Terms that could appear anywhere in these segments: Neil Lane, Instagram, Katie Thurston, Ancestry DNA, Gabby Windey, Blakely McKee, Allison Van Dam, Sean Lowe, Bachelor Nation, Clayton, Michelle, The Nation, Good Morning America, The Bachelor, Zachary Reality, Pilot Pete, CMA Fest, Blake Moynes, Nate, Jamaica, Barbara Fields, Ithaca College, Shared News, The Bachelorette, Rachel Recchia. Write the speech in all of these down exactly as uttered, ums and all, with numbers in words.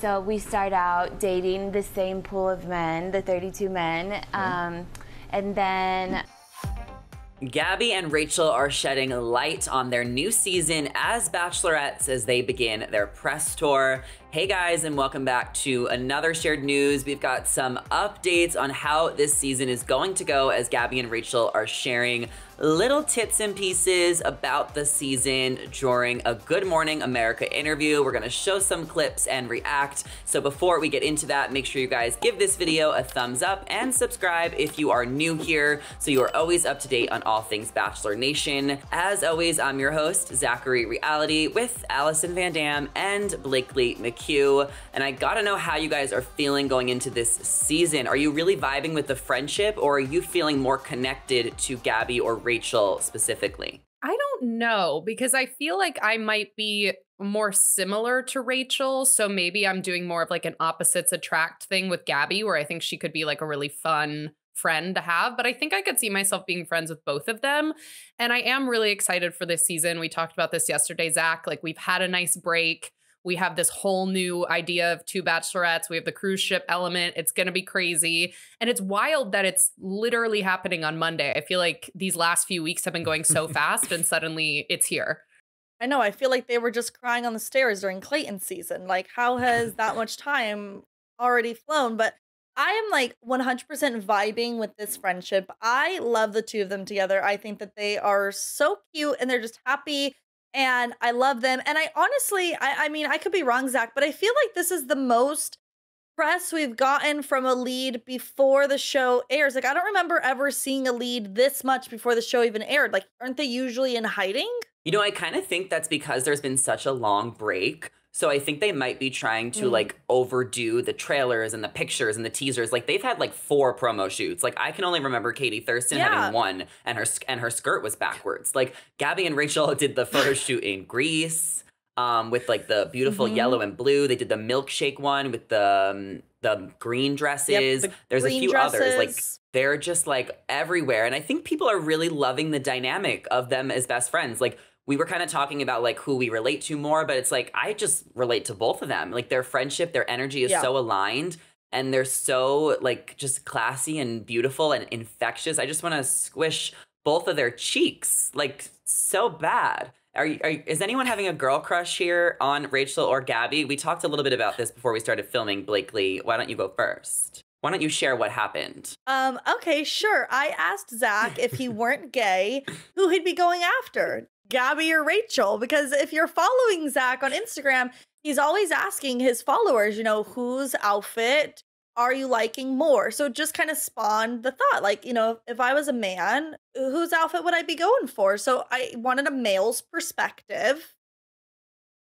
So we start out dating the same pool of men, the thirty-two men, um, and then... Gabby and Rachel are shedding light on their new season as bachelorettes as they begin their press tour. Hey guys, and welcome back to another shared news. We've got some updates on how this season is going to go as Gabby and Rachel are sharing little tips and pieces about the season during a Good Morning America interview. We're gonna show some clips and react. So before we get into that, make sure you guys give this video a thumbs up and subscribe if you are new here, so you are always up to date on all things Bachelor Nation. As always, I'm your host, Zachary Reality, with Allison Van Dam and Blakely McKee. And I gotta know how you guys are feeling going into this season. Are you really vibing with the friendship, or are you feeling more connected to Gabby or Rachel? Rachel specifically? I don't know, because I feel like I might be more similar to Rachel. So maybe I'm doing more of like an opposites attract thing with Gabby, where I think she could be like a really fun friend to have. But I think I could see myself being friends with both of them. And I am really excited for this season. We talked about this yesterday, Zach. Like, we've had a nice break. We have this whole new idea of two bachelorettes. We have the cruise ship element. It's going to be crazy. And it's wild that it's literally happening on Monday. I feel like these last few weeks have been going so fast, and suddenly it's here. I know. I feel like they were just crying on the stairs during Clayton season. Like, how has that much time already flown? But I am like one hundred percent vibing with this friendship. I love the two of them together. I think that they are so cute, and they're just happy. And I love them. And I honestly, I, I mean, I could be wrong, Zach, but I feel like this is the most press we've gotten from a lead before the show airs. Like, I don't remember ever seeing a lead this much before the show even aired. Like, aren't they usually in hiding? You know, I kind of think that's because there's been such a long break. So I think they might be trying to, mm. like, overdo the trailers and the pictures and the teasers. Like, they've had, like, four promo shoots. Like, I can only remember Katie Thurston yeah. having one, and her and her skirt was backwards. Like, Gabby and Rachel did the photo shoot in Greece um, with, like, the beautiful mm-hmm. yellow and blue. They did the milkshake one with the, um, the green dresses. Yep, the There's green a few dresses. others. Like, they're just, like, everywhere. And I think people are really loving the dynamic of them as best friends. Like, we were kind of talking about, like, who we relate to more, but it's like, I just relate to both of them. Like, their friendship, their energy is yeah. so aligned, and they're so, like, just classy and beautiful and infectious. I just want to squish both of their cheeks, like, so bad. Are, are Is anyone having a girl crush here on Rachel or Gabby? We talked a little bit about this before we started filming, Blakely. Why don't you go first? Why don't you share what happened? Um, okay, sure. I asked Zach if he weren't gay, who he'd be going after. Gabby or Rachel, because if you're following Zach on Instagram, he's always asking his followers, you know, whose outfit are you liking more? So it just kind of spawned the thought, like, you know, if I was a man, whose outfit would I be going for? So I wanted a male's perspective,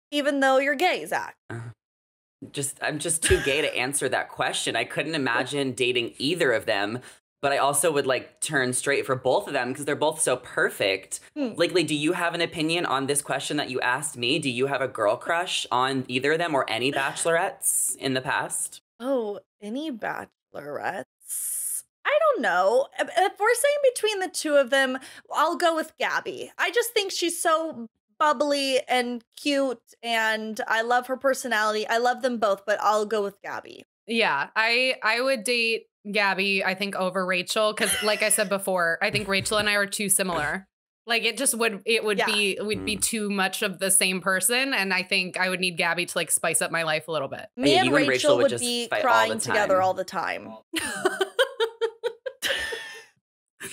even though you're gay, Zach. Uh, just, I'm just too gay to answer that question. I couldn't imagine dating either of them. But I also would, like, turn straight for both of them because they're both so perfect. Mm. Blakely, do you have an opinion on this question that you asked me? Do you have a girl crush on either of them or any bachelorettes in the past? Oh, any bachelorettes? I don't know. If we're saying between the two of them, I'll go with Gabby. I just think she's so bubbly and cute, and I love her personality. I love them both, but I'll go with Gabby. Yeah, I, I would date Gabby, I think, over Rachel, because, like I said before, I think Rachel and I are too similar. Like, it just would it would yeah. be it would be too much of the same person, and I think I would need Gabby to, like, spice up my life a little bit. Me yeah, and Rachel, Rachel would, would just be crying all together all the time.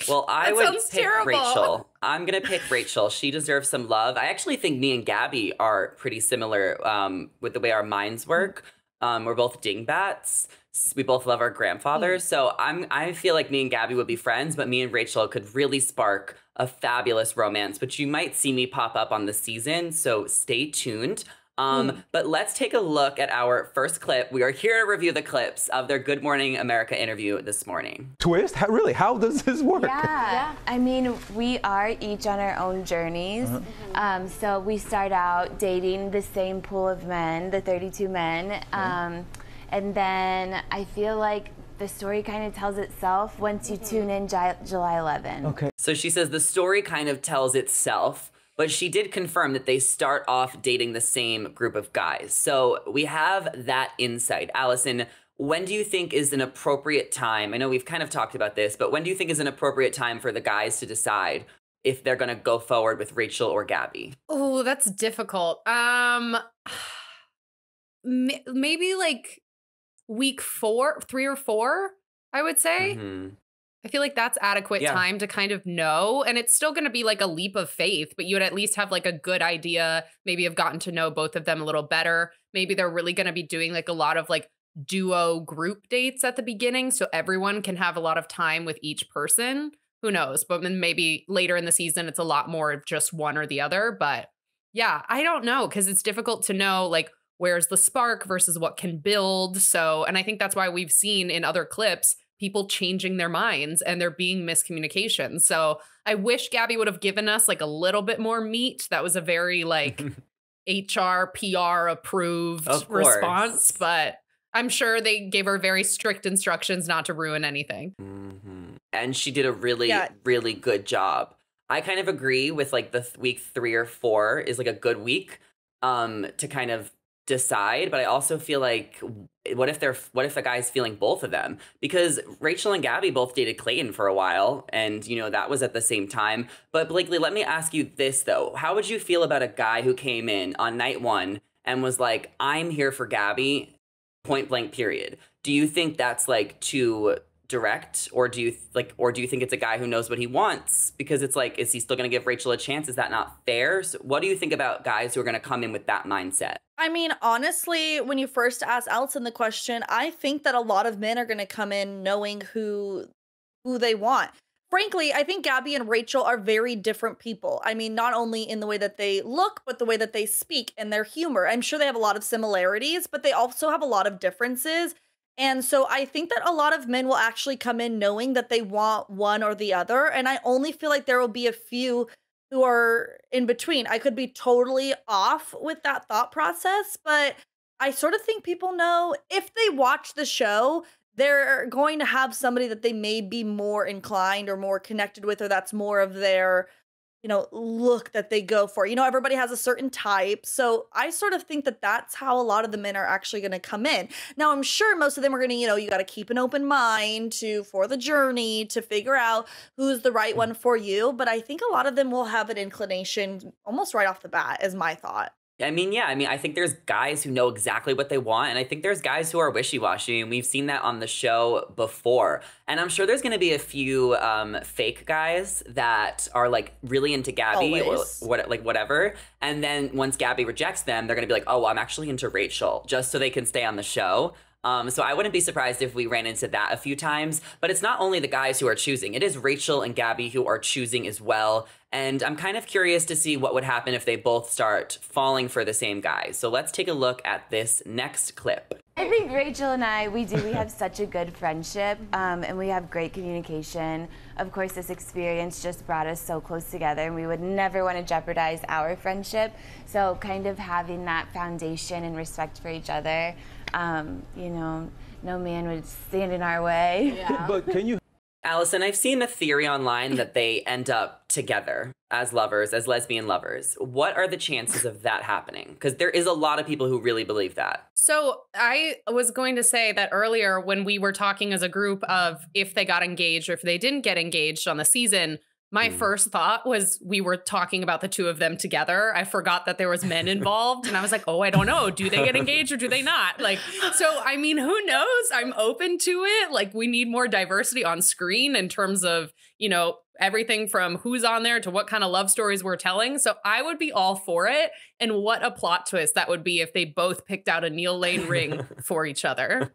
Well, I that would pick terrible. Rachel. I'm going to pick Rachel. She deserves some love. I actually think me and Gabby are pretty similar um, with the way our minds work. Um, we're both dingbats. We both love our grandfathers. So I'm, I feel like me and Gabby would be friends, but me and Rachel could really spark a fabulous romance, which you might see me pop up on the season. So stay tuned. Um, mm. But let's take a look at our first clip. We are here to review the clips of their Good Morning America interview this morning. Twist? How, really, how does this work? Yeah. yeah, I mean, we are each on our own journeys. Uh-huh. mm-hmm. um, so we start out dating the same pool of men, the thirty-two men. Um, mm. And then I feel like the story kind of tells itself once you tune in July eleventh. Okay. So she says the story kind of tells itself. But she did confirm that they start off dating the same group of guys. So we have that insight. Allison, when do you think is an appropriate time? I know we've kind of talked about this, but when do you think is an appropriate time for the guys to decide if they're going to go forward with Rachel or Gabby? Oh, that's difficult. Um, maybe like week four, three or four, I would say. Mm-hmm. I feel like that's adequate yeah. time to kind of know. And it's still going to be like a leap of faith, but you would at least have like a good idea. Maybe have gotten to know both of them a little better. Maybe they're really going to be doing like a lot of like duo group dates at the beginning, so everyone can have a lot of time with each person. Who knows? But then maybe later in the season, it's a lot more of just one or the other. But yeah, I don't know, because it's difficult to know like where's the spark versus what can build. So, and I think that's why we've seen in other clips people changing their minds and there being miscommunication. So I wish Gabby would have given us like a little bit more meat. That was a very like H R, P R approved response, but I'm sure they gave her very strict instructions not to ruin anything. Mm-hmm. And she did a really, yeah. really good job. I kind of agree with like the th week three or four is like a good week um, to kind of decide. But I also feel like, what if they're what if the guy's feeling both of them? Because Rachel and Gabby both dated Clayton for a while, and you know that was at the same time. But Blakely, let me ask you this though: how would you feel about a guy who came in on night one and was like, "I'm here for Gabby," point blank, period? Do you think that's like too direct, or do you like, or do you think it's a guy who knows what he wants? Because it's like, is he still going to give Rachel a chance? Is that not fair? So what do you think about guys who are going to come in with that mindset? I mean, honestly, when you first asked Allison the question, I think that a lot of men are going to come in knowing who who they want. Frankly, I think Gabby and Rachel are very different people. I mean, not only in the way that they look, but the way that they speak and their humor. I'm sure they have a lot of similarities, but they also have a lot of differences. And so I think that a lot of men will actually come in knowing that they want one or the other. And I only feel like there will be a few who are in between. I could be totally off with that thought process, but I sort of think people know if they watch the show, they're going to have somebody that they may be more inclined or more connected with, or that's more of their, you know, look that they go for. You know, everybody has a certain type. So I sort of think that that's how a lot of the men are actually going to come in. Now, I'm sure most of them are going to, you know, you got to keep an open mind to for the journey to figure out who's the right one for you. But I think a lot of them will have an inclination almost right off the bat, is my thought. I mean, yeah, I mean, I think there's guys who know exactly what they want. And I think there's guys who are wishy-washy. And we've seen that on the show before. And I'm sure there's going to be a few um, fake guys that are like really into Gabby Always. or what, like whatever. And then once Gabby rejects them, they're going to be like, oh, well, I'm actually into Rachel, just so they can stay on the show. Um, so I wouldn't be surprised if we ran into that a few times. But it's not only the guys who are choosing. It is Rachel and Gabby who are choosing as well. And I'm kind of curious to see what would happen if they both start falling for the same guy. So let's take a look at this next clip. I think Rachel and I, we do, we have such a good friendship, um, and we have great communication. Of course, this experience just brought us so close together, and we would never want to jeopardize our friendship. So kind of having that foundation and respect for each other, um, you know, no man would stand in our way. Yeah. But can you... Allison, I've seen a theory online that they end up together as lovers, as lesbian lovers. What are the chances of that happening? Because there is a lot of people who really believe that. So I was going to say that earlier when we were talking as a group of if they got engaged or if they didn't get engaged on the season, my mm. first thought was we were talking about the two of them together. I forgot that there was men involved. And I was like, oh, I don't know. Do they get engaged or do they not? Like, so, I mean, who knows? I'm open to it. Like, we need more diversity on screen in terms of, you know, everything from who's on there to what kind of love stories we're telling. So I would be all for it. And what a plot twist that would be if they both picked out a Neil Lane ring for each other.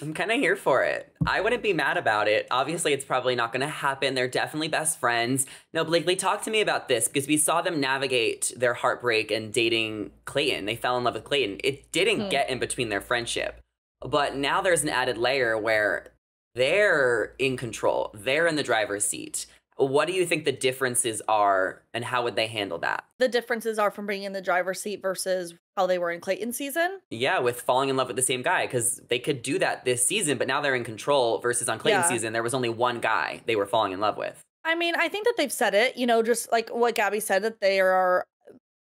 I'm kind of here for it. I wouldn't be mad about it. Obviously, it's probably not going to happen. They're definitely best friends. Now, Blakely, talk to me about this, because we saw them navigate their heartbreak and dating Clayton. They fell in love with Clayton. It didn't mm. get in between their friendship. But now there's an added layer where they're in control. They're in the driver's seat. What do you think the differences are, and how would they handle that? The differences are from being in the driver's seat versus how they were in Clayton's season? Yeah, with falling in love with the same guy, because they could do that this season, but now they're in control versus on Clayton's yeah. season, there was only one guy they were falling in love with. I mean, I think that they've said it, you know, just like what Gabby said, that they are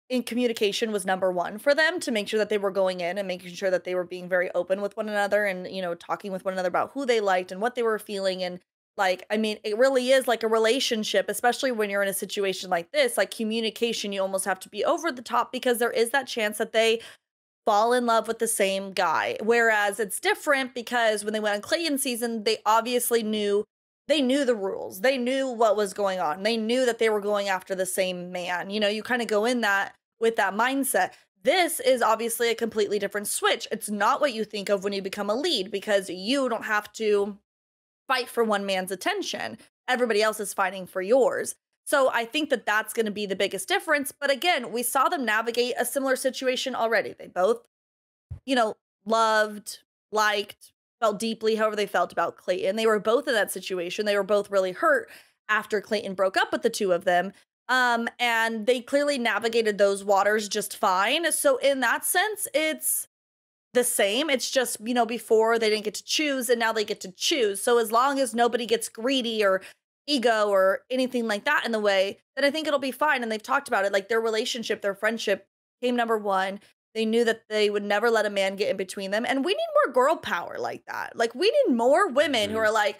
in communication was number one for them to make sure that they were going in and making sure that they were being very open with one another and, you know, talking with one another about who they liked and what they were feeling. And like, I mean, it really is like a relationship, especially when you're in a situation like this, like communication, you almost have to be over the top because there is that chance that they fall in love with the same guy. Whereas it's different because when they went on Clayton season, they obviously knew They knew the rules. They knew what was going on. They knew that they were going after the same man. You know, you kind of go in that with that mindset. This is obviously a completely different switch. It's not what you think of when you become a lead because you don't have to fight for one man's attention. Everybody else is fighting for yours. So I think that that's going to be the biggest difference. But again, we saw them navigate a similar situation already. They both, you know, loved, liked, felt deeply however they felt about Clayton. They were both in that situation. They were both really hurt after Clayton broke up with the two of them. Um, and they clearly navigated those waters just fine. So in that sense, it's the same. It's just, you know, before they didn't get to choose and now they get to choose. So as long as nobody gets greedy or ego or anything like that in the way, then I think it'll be fine. And they've talked about it. Like their relationship, their friendship came number one. They knew that they would never let a man get in between them. And we need more girl power like that. Like, we need more women mm-hmm. who are like,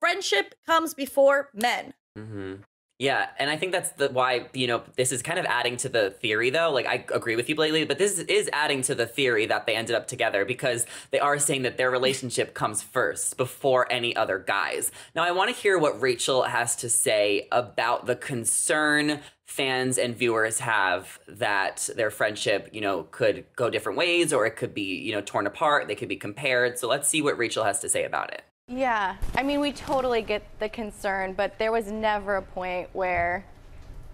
friendship comes before men. Mm-hmm. Yeah, and I think that's the why, you know, this is kind of adding to the theory, though. Like, I agree with you, Blakely, but this is adding to the theory that they ended up together because they are saying that their relationship comes first before any other guys. Now, I want to hear what Rachel has to say about the concern fans and viewers have that their friendship, you know, could go different ways or it could be, you know, torn apart. They could be compared. So let's see what Rachel has to say about it. Yeah, I mean, we totally get the concern, but there was never a point where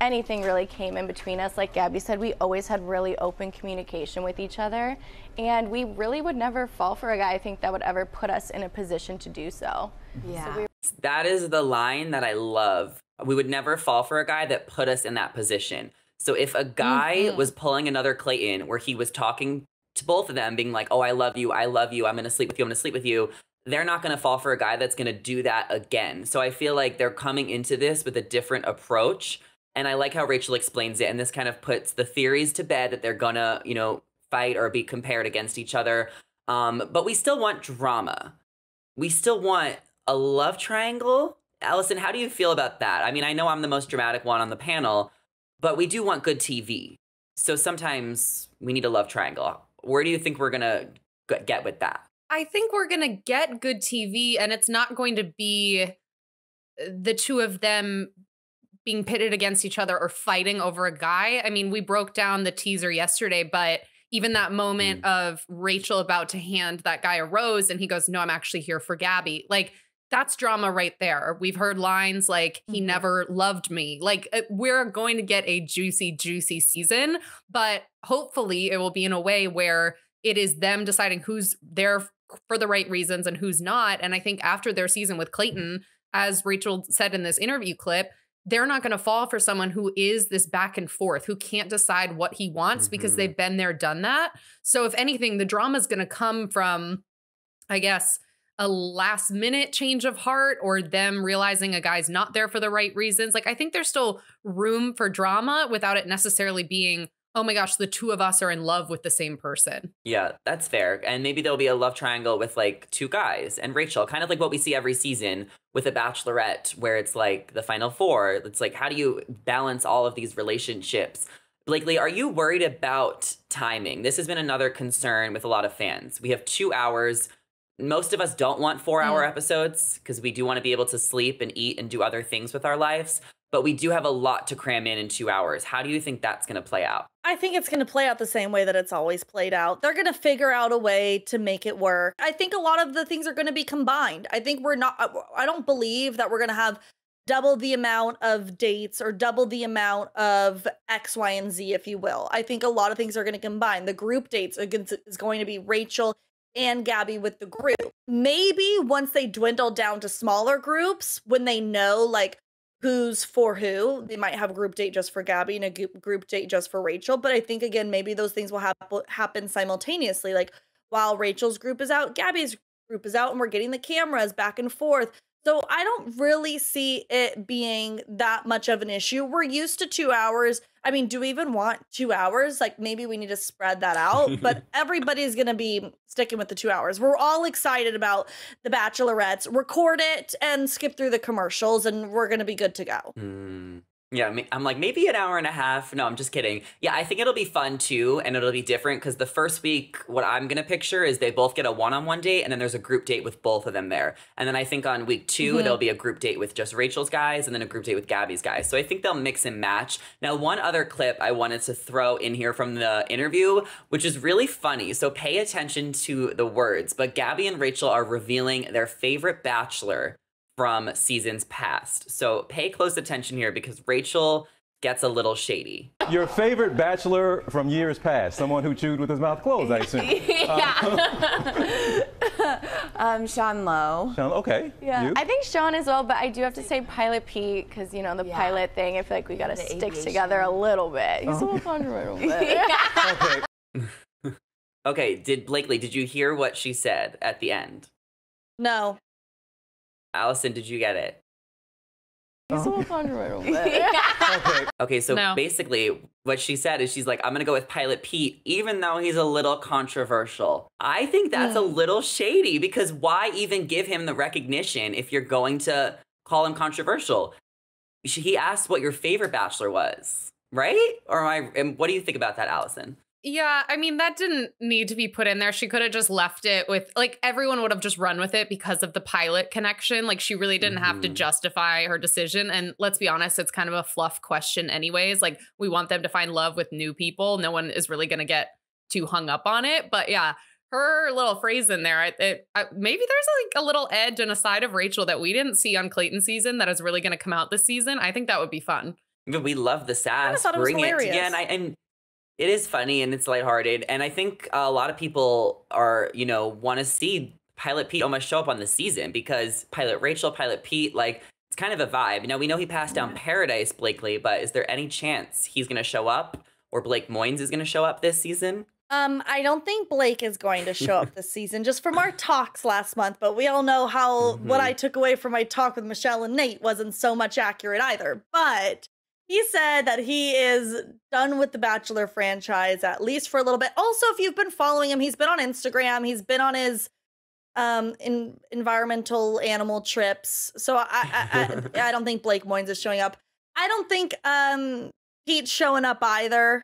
anything really came in between us. Like Gabby said, we always had really open communication with each other, and we really would never fall for a guy, I think, that would ever put us in a position to do so. Yeah. So we that is the line that I love. We would never fall for a guy that put us in that position. So if a guy mm-hmm. was pulling another Clayton where he was talking to both of them, being like, oh, I love you, I love you, I'm going to sleep with you, I'm going to sleep with you, they're not going to fall for a guy that's going to do that again. So I feel like they're coming into this with a different approach. And I like how Rachel explains it. And this kind of puts the theories to bed that they're going to, you know, fight or be compared against each other. Um, but we still want drama. We still want a love triangle. Allison, how do you feel about that? I mean, I know I'm the most dramatic one on the panel, but we do want good T V. So sometimes we need a love triangle. Where do you think we're going to get with that? I think we're going to get good T V, and it's not going to be the two of them being pitted against each other or fighting over a guy. I mean, we broke down the teaser yesterday, but even that moment mm. of Rachel about to hand that guy a rose and he goes, no, I'm actually here for Gabby. Like, that's drama right there. We've heard lines like, he mm-hmm. never loved me. Like, we're going to get a juicy, juicy season, but hopefully it will be in a way where it is them deciding who's there for the right reasons and who's not. And I think after their season with Clayton, as Rachel said in this interview clip, they're not going to fall for someone who is this back and forth, who can't decide what he wants mm-hmm. because they've been there, done that. So if anything, the drama is going to come from, I guess, a last minute change of heart or them realizing a guy's not there for the right reasons. Like, I think there's still room for drama without it necessarily being, oh my gosh, the two of us are in love with the same person. Yeah, that's fair. And maybe there'll be a love triangle with like two guys and Rachel, kind of like what we see every season with a Bachelorette, where it's like the final four. It's like, how do you balance all of these relationships? Blakely, are you worried about timing? This has been another concern with a lot of fans. We have two hours. Most of us don't want four hour mm. episodes because we do want to be able to sleep and eat and do other things with our lives. But we do have a lot to cram in in two hours. How do you think that's going to play out? I think it's going to play out the same way that it's always played out. They're going to figure out a way to make it work. I think a lot of the things are going to be combined. I think we're not, I don't believe that we're going to have double the amount of dates or double the amount of X, Y, and Z, if you will. I think a lot of things are going to combine. The group dates are going to, is going to be Rachel and Gabby with the group. Maybe once they dwindle down to smaller groups, when they know, like, who's for who. They might have a group date just for Gabby and a group date just for Rachel. But I think, again, maybe those things will hap happen simultaneously. Like, while Rachel's group is out, Gabby's group is out, and we're getting the cameras back and forth. So I don't really see it being that much of an issue. We're used to two hours. I mean, do we even want two hours? Like, maybe we need to spread that out, but everybody's going to be sticking with the two hours. We're all excited about the Bachelorettes. Record it and skip through the commercials, and we're going to be good to go. Mm. Yeah, I'm like, maybe an hour and a half. No, I'm just kidding. Yeah, I think it'll be fun, too, and it'll be different because the first week, what I'm going to picture is they both get a one-on-one date, and then there's a group date with both of them there. And then I think on week two, mm-hmm. there'll be a group date with just Rachel's guys and then a group date with Gabby's guys. So I think they'll mix and match. Now, one other clip I wanted to throw in here from the interview, which is really funny. So pay attention to the words. But Gabby and Rachel are revealing their favorite bachelor from seasons past. So pay close attention here because Rachel gets a little shady. Your favorite bachelor from years past, someone who chewed with his mouth closed, I assume. Yeah. Um, um, Sean Lowe. Sean, okay. Yeah. You? I think Sean as well, but I do have to say Pilot Pete because, you know, the yeah. pilot thing, I feel like we got to stick aviation. together a little bit. He's uh-huh. a little controversial. Yeah. Okay. Okay, did Blakely, did you hear what she said at the end? No. Allison, did you get it? He's a little controversial. Okay. Okay, so no. basically what she said is she's like, I'm going to go with Pilot Pete, even though he's a little controversial. I think that's mm. a little shady because why even give him the recognition if you're going to call him controversial? He asked what your favorite bachelor was, right? Or am I, and what do you think about that, Allison? Yeah, I mean, that didn't need to be put in there. She could have just left it with, like, everyone would have just run with it because of the pilot connection. Like, she really didn't mm-hmm. have to justify her decision. And let's be honest, it's kind of a fluff question anyways. Like, we want them to find love with new people. No one is really going to get too hung up on it. But yeah, her little phrase in there, it, it, I, maybe there's like a little edge and a side of Rachel that we didn't see on Clayton season that is really going to come out this season. I think that would be fun. We love the sass. I Bring it, it again. I, and It is funny and it's lighthearted. And I think a lot of people are, you know, want to see Pilot Pete almost show up on the season because Pilot Rachel, Pilot Pete, like, it's kind of a vibe. Now, we know he passed down Paradise, Blakely, but is there any chance he's going to show up or Blake Moynes is going to show up this season? Um, I don't think Blake is going to show up this season just from our talks last month. But we all know how mm-hmm. what I took away from my talk with Michelle and Nate wasn't so much accurate either. But he said that he is done with the Bachelor franchise, at least for a little bit. Also, if you've been following him, he's been on Instagram. He's been on his um, in environmental animal trips. So I, I, I, I don't think Blake Moynes is showing up. I don't think um, Pete's showing up either.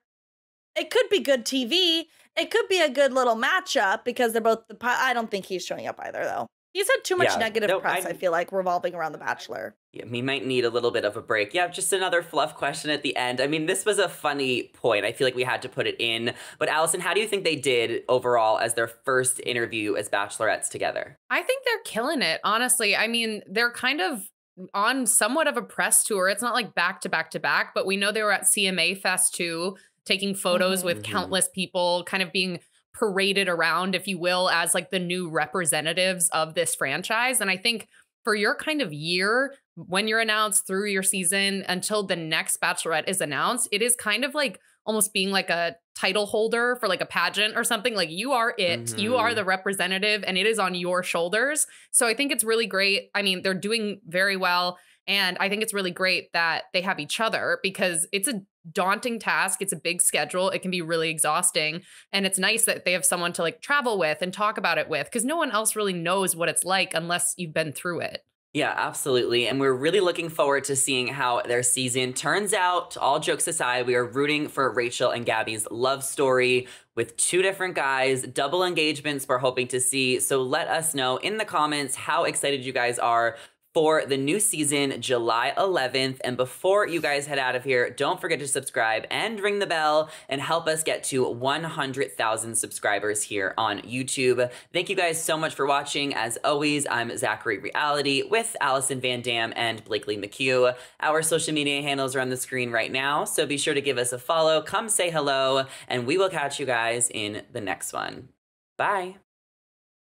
It could be good T V. It could be a good little matchup because they're both the I don't think he's showing up either, though. He's had too much yeah, negative no, press, I, I feel like, revolving around The Bachelor. Yeah, he might need a little bit of a break. Yeah, just another fluff question at the end. I mean, this was a funny point. I feel like we had to put it in. But Allison, how do you think they did overall as their first interview as Bachelorettes together? I think they're killing it, honestly. I mean, they're kind of on somewhat of a press tour. It's not like back to back to back, but we know they were at C M A Fest too, taking photos mm-hmm. with countless people, kind of being paraded around, if you will, as like the new representatives of this franchise. And I think for your kind of year, when you're announced through your season until the next Bachelorette is announced, it is kind of like almost being like a title holder for like a pageant or something. Like, you are it, mm-hmm. you are the representative, and it is on your shoulders. So I think it's really great. I mean, they're doing very well. And I think it's really great that they have each other because it's a daunting task. It's a big schedule. It can be really exhausting. And it's nice that they have someone to like travel with and talk about it with because no one else really knows what it's like unless you've been through it. Yeah, absolutely. And we're really looking forward to seeing how their season turns out. All jokes aside, we are rooting for Rachel and Gabby's love story with two different guys, double engagements we're hoping to see. So let us know in the comments how excited you guys are for the new season, July eleventh. And before you guys head out of here, don't forget to subscribe and ring the bell and help us get to one hundred thousand subscribers here on YouTube. Thank you guys so much for watching. As always, I'm Zachary Reality with Allison Van Dam and Blakely McKee. Our social media handles are on the screen right now, so be sure to give us a follow. Come say hello, and we will catch you guys in the next one. Bye.